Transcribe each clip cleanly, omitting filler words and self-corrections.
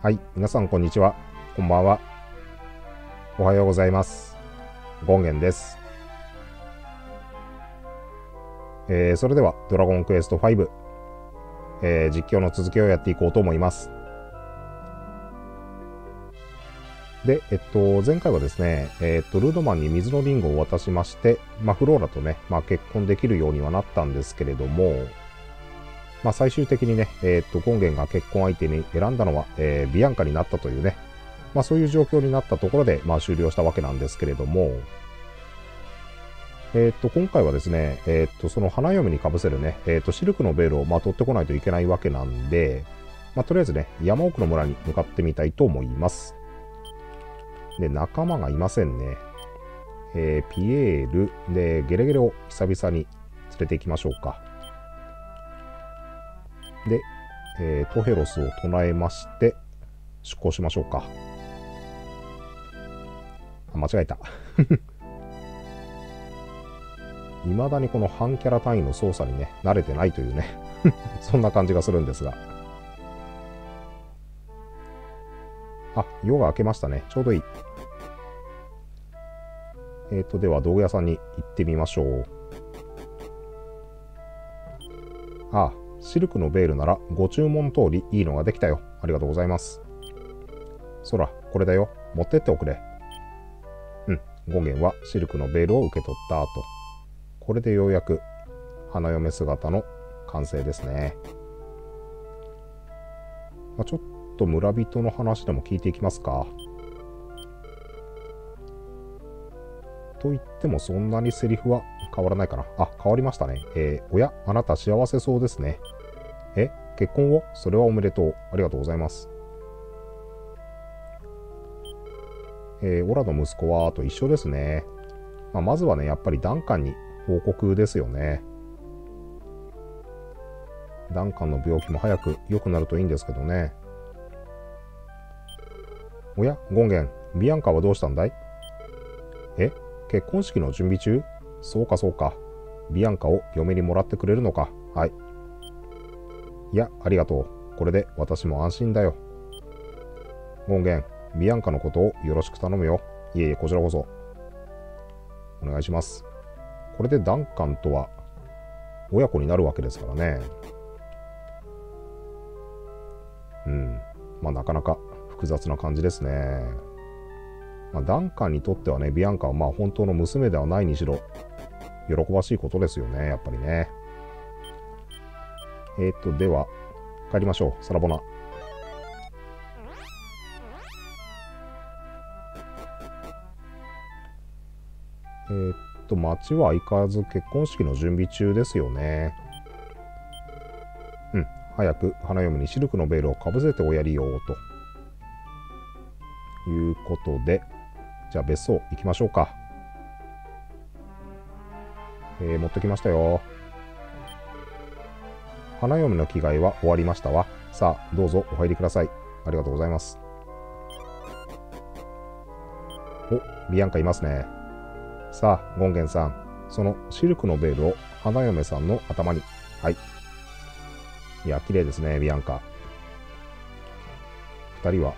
はい、皆さんこんにちは。こんばんは。おはようございます。ゴンゲンです。それではドラゴンクエスト5、実況の続きをやっていこうと思います。で、前回はですね、ルードマンに水のリンゴを渡しまして、フローラとね、結婚できるようにはなったんですけれども、最終的にね、ゴンゲンが結婚相手に選んだのは、ビアンカになったというね、そういう状況になったところで、終了したわけなんですけれども、今回はですね、その花嫁にかぶせるね、シルクのベールを、取ってこないといけないわけなんで、とりあえずね、山奥の村に向かってみたいと思います。で、仲間がいませんね。ピエール、で、ゲレゲレを久々に連れて行きましょうか。で、トヘロスを唱えまして出航しましょうか。間違えた。いまだにこの半キャラ単位の操作にね慣れてないというねそんな感じがするんですが、あ、夜が明けましたね。ちょうどいい。では道具屋さんに行ってみましょう。ああ、シルクのベールならご注文通りいいのができたよ。ありがとうございます。そら、これだよ。持ってっておくれ。うん。ゴンゲンはシルクのベールを受け取った後。これでようやく花嫁姿の完成ですね。ちょっと村人の話でも聞いていきますか。と言ってもそんなにセリフは変わらないかな。あ、変わりましたね。おや、あなた幸せそうですね。え、結婚を？それはおめでとう。ありがとうございます。オラの息子はと一緒ですね。まずはね、やっぱりダンカンに報告ですよね。ダンカンの病気も早く良くなるといいんですけどね。おや、ゴンゲン、ビアンカはどうしたんだい？え、結婚式の準備中？そうかそうか。ビアンカを嫁にもらってくれるのか。はい。いや、ありがとう。これで私も安心だよ。ゴンゲン、ビアンカのことをよろしく頼むよ。いえいえ、こちらこそ。お願いします。これでダンカンとは親子になるわけですからね。うん。なかなか複雑な感じですね。ダンカンにとってはね、ビアンカは本当の娘ではないにしろ、喜ばしいことですよね、やっぱりね。では、帰りましょう、サラボナ。町は相変わらず結婚式の準備中ですよね。うん、早く花嫁にシルクのベールをかぶせておやりようということで、じゃあ別荘行きましょうか。持ってきましたよ。花嫁の着替えは終わりましたわ。さあどうぞお入りください。ありがとうございます。お、ビアンカいますね。さあゴンゲンさん、そのシルクのベールを花嫁さんの頭に。はい。いや、綺麗ですね、ビアンカ。2人は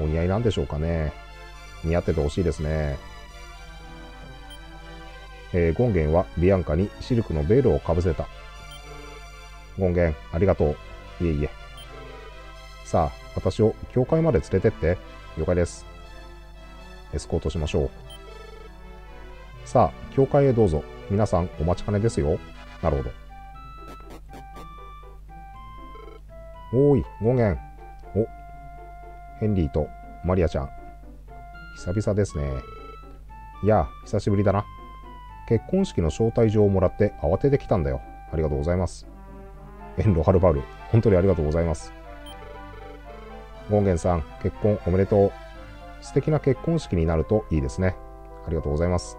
お似合いなんでしょうかね。似合っててほしいですね。ゴンゲンはビアンカにシルクのベールをかぶせた。ゴンゲン、ありがとう。いえいえ。さあ、私を教会まで連れてって。了解です。エスコートしましょう。さあ、教会へどうぞ。皆さん、お待ちかねですよ。なるほど。おーい、ゴンゲン。お、ヘンリーとマリアちゃん。久々ですね。いや、久しぶりだな。結婚式の招待状をもらって慌ててきたんだよ。ありがとうございます。遠路はるばる、本当にありがとうございます。ゴンゲンさん、結婚おめでとう。素敵な結婚式になるといいですね。ありがとうございます。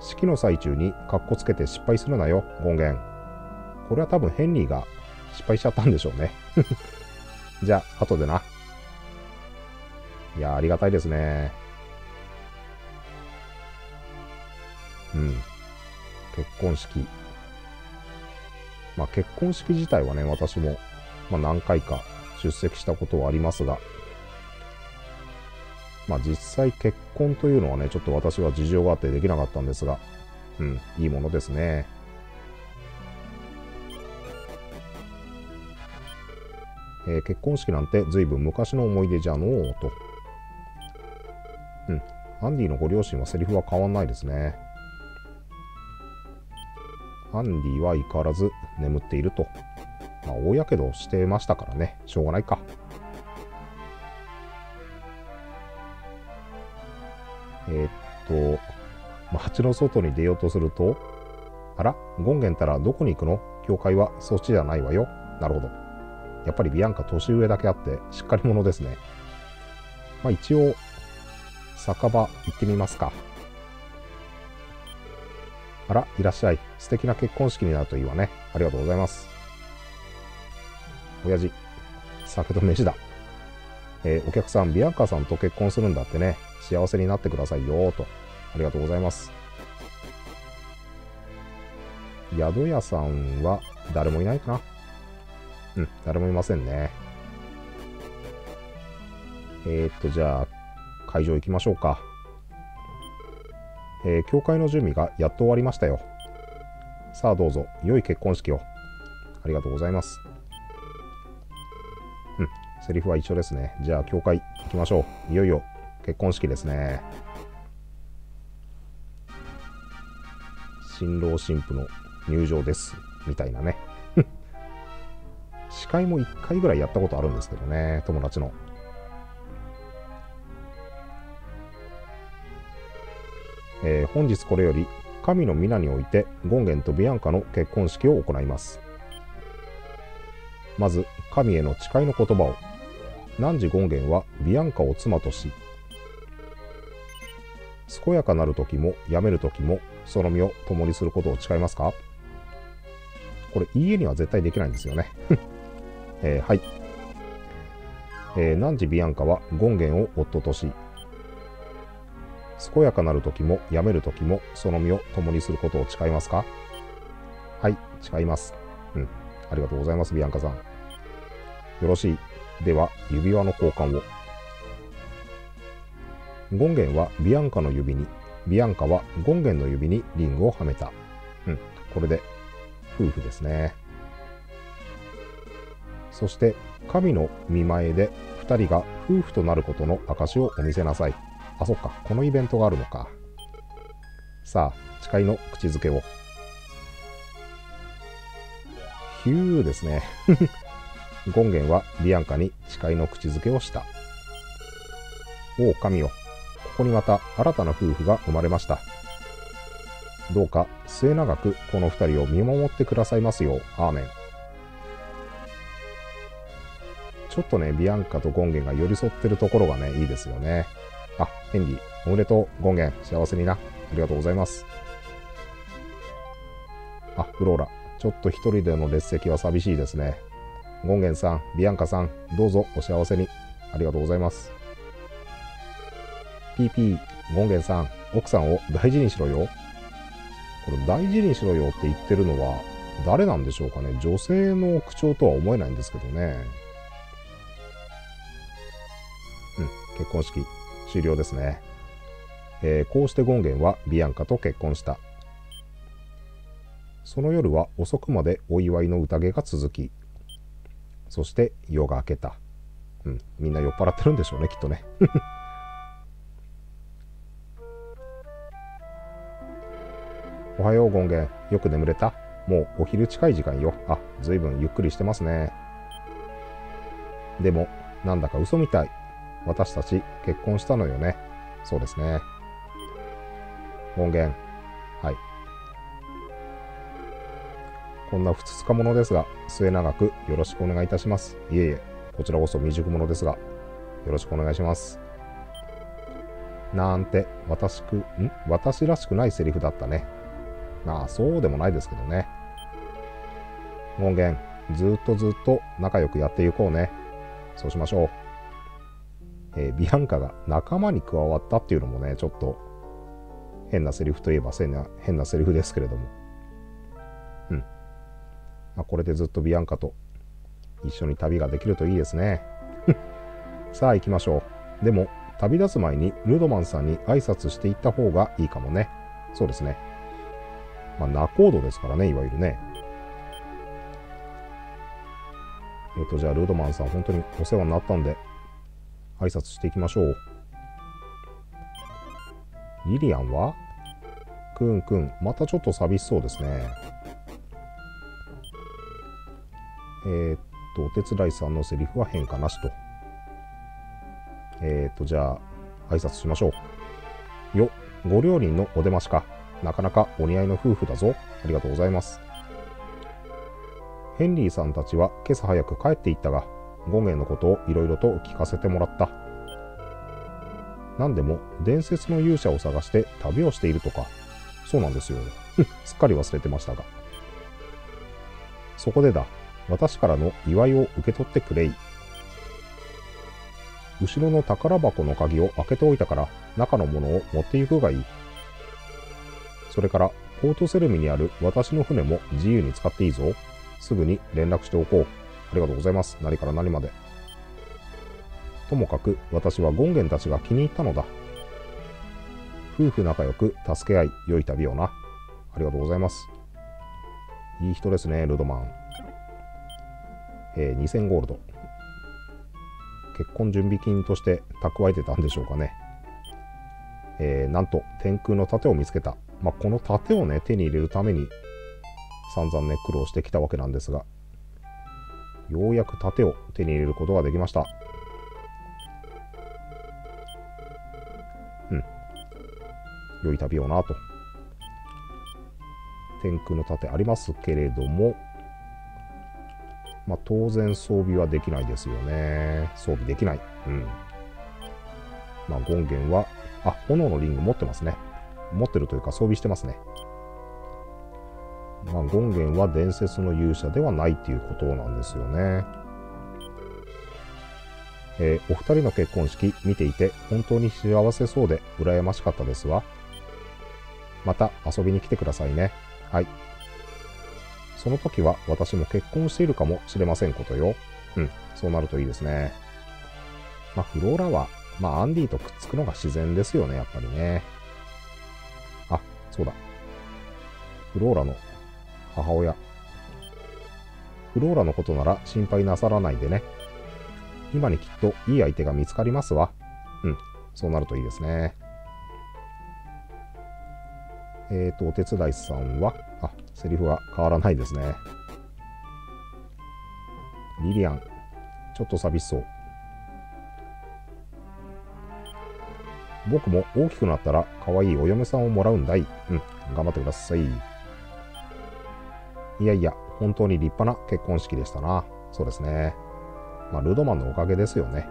式の最中にカッコつけて失敗するなよ、ゴンゲン。これは多分ヘンリーが失敗しちゃったんでしょうね。じゃあ、後でな。いや、ありがたいですね。うん、結婚式。結婚式自体はね、私も、何回か出席したことはありますが、まあ実際結婚というのはね、ちょっと私は事情があってできなかったんですが、うん、いいものですね。結婚式なんて随分昔の思い出じゃのうと。うん、アンディのご両親はセリフは変わんないですね。アンディは相変わらず眠っていると。まあ、大やけどしてましたからね、しょうがないか。街の外に出ようとすると、あら、ゴンゲンたらどこに行くの？教会はそっちじゃないわよ。なるほど。やっぱりビアンカ年上だけあって、しっかり者ですね。まあ一応、酒場行ってみますか。あら、いらっしゃい。素敵な結婚式になるといいわね。ありがとうございます。親父、酒と飯だ。お客さん、ビアンカさんと結婚するんだってね。幸せになってくださいよーと。ありがとうございます。宿屋さんは誰もいないかな。うん、誰もいませんね。じゃあ会場行きましょうか。教会の準備がやっと終わりましたよ。さあどうぞ、良い結婚式を。ありがとうございます。うん、セリフは一緒ですね。じゃあ教会行きましょう。いよいよ結婚式ですね。新郎新婦の入場ですみたいなね司会も1回ぐらいやったことあるんですけどね、友達の。本日これより神の皆においてゴンゲンとビアンカの結婚式を行います。まず神への誓いの言葉を。汝ゴンゲンはビアンカを妻とし、健やかなる時もやめる時もその身を共にすることを誓いますか。これ家には絶対できないんですよね、はい、汝ビアンカはゴンゲンを夫とし、健やかなる時もやめる時もその身を共にすることを誓いますか。はい、誓います。うん、ありがとうございます、ビアンカさん。よろしい。では指輪の交換を。ゴンゲンはビアンカの指に、ビアンカはゴンゲンの指にリングをはめた。うん、これで夫婦ですね。そして神の見前で2人が夫婦となることの証をお見せなさい。あ、そっか、このイベントがあるのか。さあ誓いの口づけを。ヒューですねゴンゲンはビアンカに誓いの口づけをした。おお神よ、ここにまた新たな夫婦が生まれました。どうか末永くこの2人を見守ってくださいますよう、アーメン。ちょっとね、ビアンカとゴンゲンが寄り添ってるところがね、いいですよね。あ、ヘンリー、おめでとう。ゴンゲン、幸せにな。ありがとうございます。あ、フローラ、ちょっと一人での列席は寂しいですね。ゴンゲンさん、ビアンカさん、どうぞお幸せに。ありがとうございます。ピーピー、ゴンゲンさん、奥さんを大事にしろよ。これ大事にしろよって言ってるのは誰なんでしょうかね。女性の口調とは思えないんですけどね。うん、結婚式終了ですね。こうしてゴンゲンはビアンカと結婚した。その夜は遅くまでお祝いの宴が続き、そして夜が明けた。うん、みんな酔っ払ってるんでしょうね、きっとねおはようゴンゲン、よく眠れた？もうお昼近い時間よ。あ、ずいぶんゆっくりしてますね。でもなんだか嘘みたい。私たち結婚したのよね。そうですね。ゴンゲン、はい。こんなふつつか者ですが、末永くよろしくお願いいたします。いえいえ、こちらこそ未熟者ですが、よろしくお願いします。なんて、私らしくないセリフだったね。まあ、そうでもないですけどね。ゴンゲン、ずっと仲良くやっていこうね。そうしましょう。ビアンカが仲間に加わったっていうのもね、ちょっと変なセリフといえば変なセリフですけれども。これでずっとビアンカと一緒に旅ができるといいですね。さあ行きましょう。でも旅立つ前にルドマンさんに挨拶していった方がいいかもね。そうですね。まあ仲人ですからね、いわゆるね。じゃあルドマンさん本当にお世話になったんで挨拶していきましょう。リリアンはくんくん、またちょっと寂しそうですね。お手伝いさんのセリフは変化なしと。じゃあ挨拶しましょう。よ、ご両人のお出ましか。なかなかお似合いの夫婦だぞ。ありがとうございます。ヘンリーさんたちは今朝早く帰っていったが、ゴンへのことをいろいろと聞かせてもらった。何でも伝説の勇者を探して旅をしているとか。そうなんですよ。すっかり忘れてましたが。そこでだ、私からの祝いを受け取ってくれい。後ろの宝箱の鍵を開けておいたから、中のものを持っていくがいい。それから、ポートセルミにある私の船も自由に使っていいぞ。すぐに連絡しておこう。ありがとうございます。何から何まで。ともかく私はゴンゲンたちが気に入ったのだ。夫婦仲良く助け合い、良い旅をな。ありがとうございます。いい人ですね、ルドマン。2000ゴールド。結婚準備金として蓄えてたんでしょうかね。なんと天空の盾を見つけた。まあ、この盾をね、手に入れるために散々ね、苦労してきたわけなんですが、ようやく盾を手に入れることができました。うん。良い旅をなと。天空の盾ありますけれども、まあ当然装備はできないですよね。装備できない。うん。まあゴンゲンは、あ、炎のリング持ってますね。持ってるというか装備してますね。まあ、ゴンゲンは伝説の勇者ではないということなんですよね。お二人の結婚式見ていて本当に幸せそうで羨ましかったですわ。また遊びに来てくださいね。はい。その時は私も結婚しているかもしれませんことよ。うん、そうなるといいですね。まあ、フローラは、まあ、アンディとくっつくのが自然ですよね、やっぱりね。あ、そうだ。フローラの母親。フローラのことなら心配なさらないでね。今にきっといい相手が見つかりますわ。うん、そうなるといいですね。お手伝いさんは、あ、セリフは変わらないですね。リリアン、ちょっと寂しそう。僕も大きくなったら可愛いお嫁さんをもらうんだい。うん、頑張ってください。いやいや、本当に立派な結婚式でしたな。そうですね。まあ、ルドマンのおかげですよね。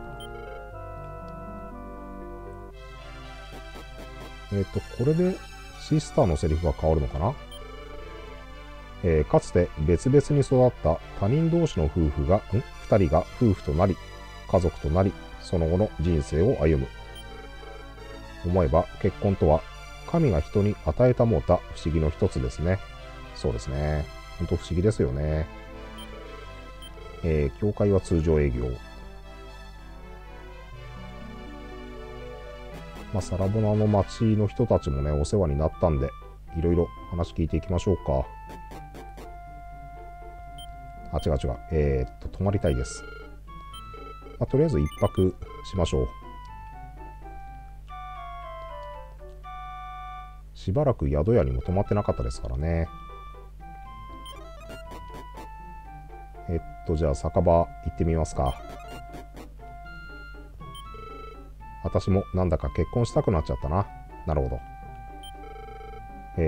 これでシスターのセリフが変わるのかな。かつて別々に育った他人同士の夫婦が、2人が夫婦となり、家族となり、その後の人生を歩む。思えば結婚とは、神が人に与えたもうた不思議の一つですね。そうですね。ほんと不思議ですよね。教会は通常営業。まあ、サラボナの町の人たちもね、お世話になったんで、いろいろ話聞いていきましょうか。あ、違う違う。泊まりたいです。まあ、とりあえず一泊しましょう。しばらく宿屋にも泊まってなかったですからね。じゃあ酒場行ってみますか。私もなんだか結婚したくなっちゃったな。なるほど。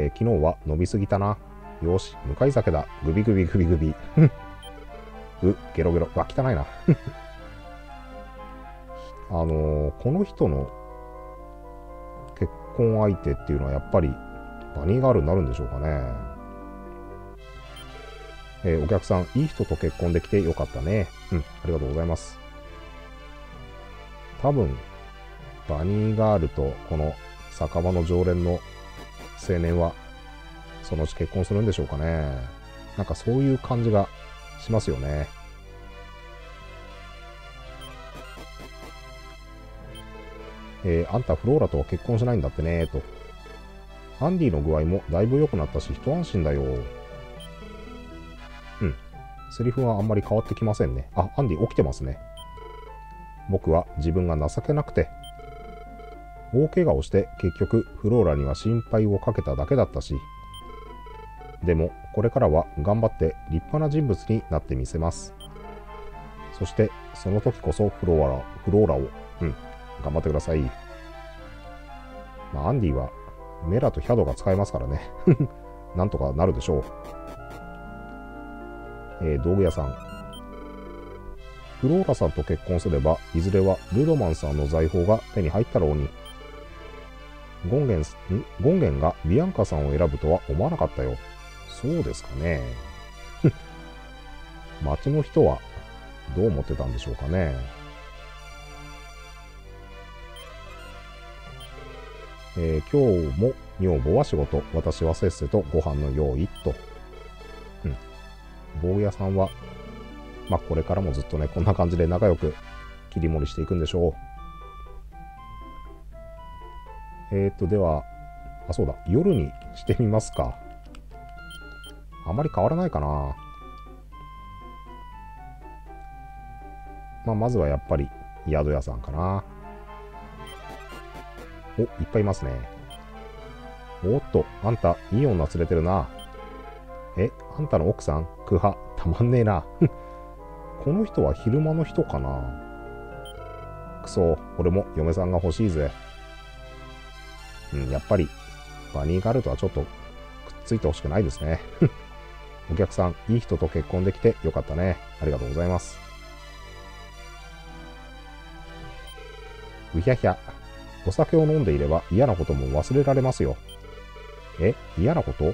昨日は飲みすぎたな。よし、向かい酒だ。グビグビグビグビ。ゲロゲロ。わ、汚いな。この人の結婚相手っていうのはやっぱりバニーガールになるんでしょうかね。お客さん、いい人と結婚できてよかったね。うん、ありがとうございます。多分、バニーガールとこの酒場の常連の青年は、そのうち結婚するんでしょうかね。なんかそういう感じがしますよね。あんたフローラとは結婚しないんだってねと。アンディの具合もだいぶ良くなったし一安心だよ。うん。セリフはあんまり変わってきませんね。あ、アンディ起きてますね。僕は自分が情けなくて大怪我をして結局フローラには心配をかけただけだったし、でもこれからは頑張って立派な人物になってみせます。そしてその時こそフローラを頑張ってください。まあ、アンディはメラとヒャドが使えますからねなんとかなるでしょう。道具屋さん、フローラさんと結婚すればいずれはルドマンさんの財宝が手に入ったろうに。ゴンゲンがビアンカさんを選ぶとは思わなかったよ。そうですかね町の人はどう思ってたんでしょうかね。今日も女房は仕事、私はせっせとご飯の用意と。坊やさんはまあこれからもずっとねこんな感じで仲良く切り盛りしていくんでしょう。では、あ、そうだ、夜にしてみますか。あまり変わらないかな。まあまずはやっぱり宿屋さんかな。お、いっぱいいますね。おっと、あんたいい女連れてるな。え、あんたの奥さんクハたまんねえなこの人は昼間の人かな。くそ、俺も嫁さんが欲しいぜ。うん、やっぱりバニーガールとはちょっとくっついてほしくないですねお客さん、いい人と結婚できてよかったね。ありがとうございます。うひゃひゃ、お酒を飲んでいれば嫌なことも忘れられますよ。え、嫌なこと？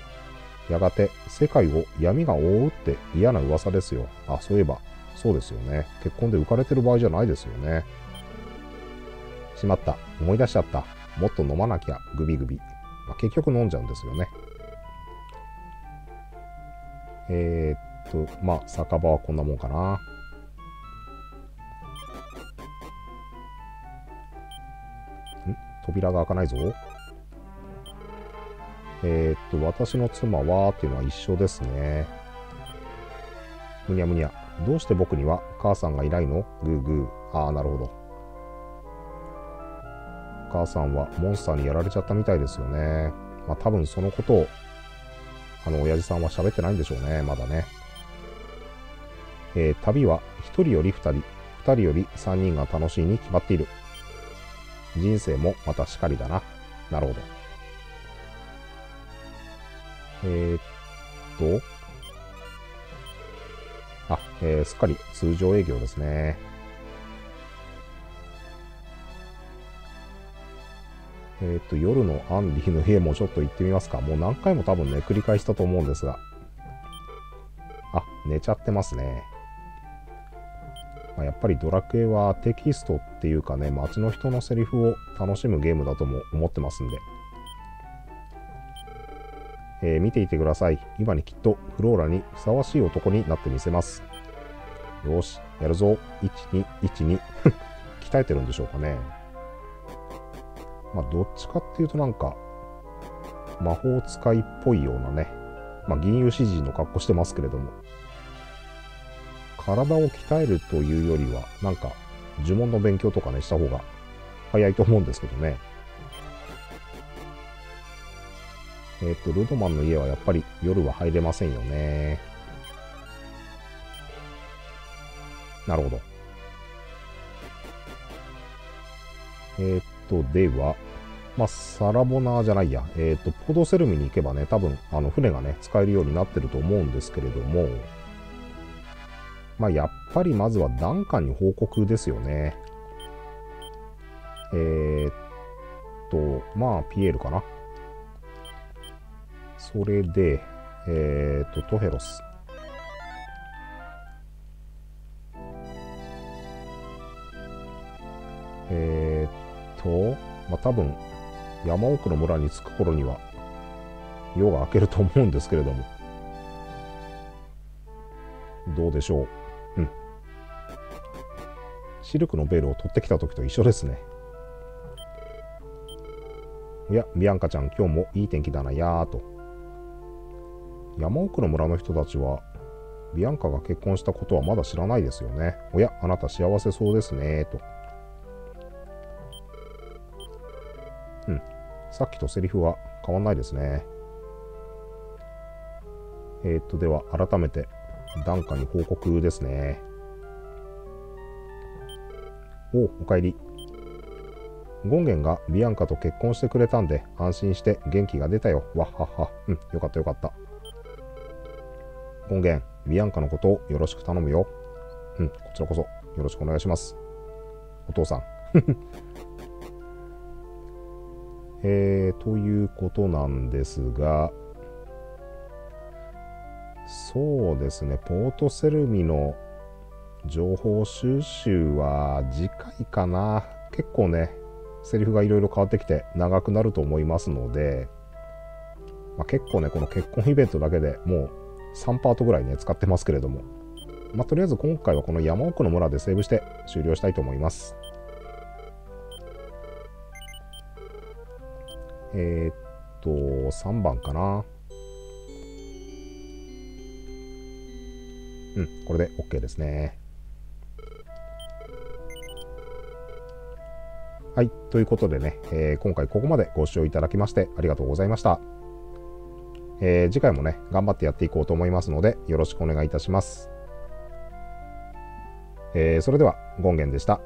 やがて世界を闇が覆うって嫌な噂ですよ。あ、そういえばそうですよね。結婚で浮かれてる場合じゃないですよね。しまった、思い出しちゃった。もっと飲まなきゃグビグビ。まあ、結局飲んじゃうんですよね。まあ酒場はこんなもんかな。扉が開かないぞ。私の妻はっていうのは一緒ですね。むにゃむにゃ、どうして僕には母さんがいないの？グーグー。ああ、なるほど。母さんはモンスターにやられちゃったみたいですよね。まあ多分そのことを親父さんは喋ってないんでしょうね、まだね。旅は1人より2人、2人より3人が楽しいに決まっている。人生もまたしかりだな。なるほど。すっかり通常営業ですね。夜のアンディの家もちょっと行ってみますか。もう何回も多分ね、繰り返したと思うんですが。あ、寝ちゃってますね。まあ、やっぱりドラクエはテキストっていうかね、街の人のセリフを楽しむゲームだとも思ってますんで。見ていてください。今にきっとフローラにふさわしい男になってみせます。よし、やるぞ。1212 鍛えてるんでしょうかね。まあどっちかっていうとなんか魔法使いっぽいようなね、まあ銀融詩人の格好してますけれども、体を鍛えるというよりはなんか呪文の勉強とかねした方が早いと思うんですけどね。ルドマンの家はやっぱり夜は入れませんよね。なるほど。では、まあ、サラボナーじゃないや、ポドセルミに行けばね、多分、船がね、使えるようになってると思うんですけれども、まあ、やっぱりまずはダンカンに報告ですよね。まあ、ピエールかな。それで、トヘロス。まあ多分、山奥の村に着く頃には、夜が明けると思うんですけれども。どうでしょう。うん。シルクのベールを取ってきた時と一緒ですね。おや、ビアンカちゃん、今日もいい天気だなやーと。山奥の村の人たちは、ビアンカが結婚したことはまだ知らないですよね。おや、あなた幸せそうですねと。うん、さっきとセリフは変わんないですね。では改めて、ダンカに報告ですね。おう、おかえり。ゴンゲンがビアンカと結婚してくれたんで、安心して元気が出たよ。わっはっは。うん、よかったよかった。ゴンゲン、ビアンカのことをよろしく頼むよ。うん、こちらこそよろしくお願いします。お父さん。ということなんですが、そうですね、ポートセルミの情報収集は次回かな。結構ね、セリフがいろいろ変わってきて長くなると思いますので、まあ、結構ね、この結婚イベントだけでもう3パートぐらいね、使ってますけれども、まあ、とりあえず今回はこの山奥の村でセーブして終了したいと思います。3番かな。うん、これで OK ですね。はい、ということでね、今回ここまでご視聴いただきましてありがとうございました。次回もね、頑張ってやっていこうと思いますので、よろしくお願いいたします。それでは、ゴンゲンでした。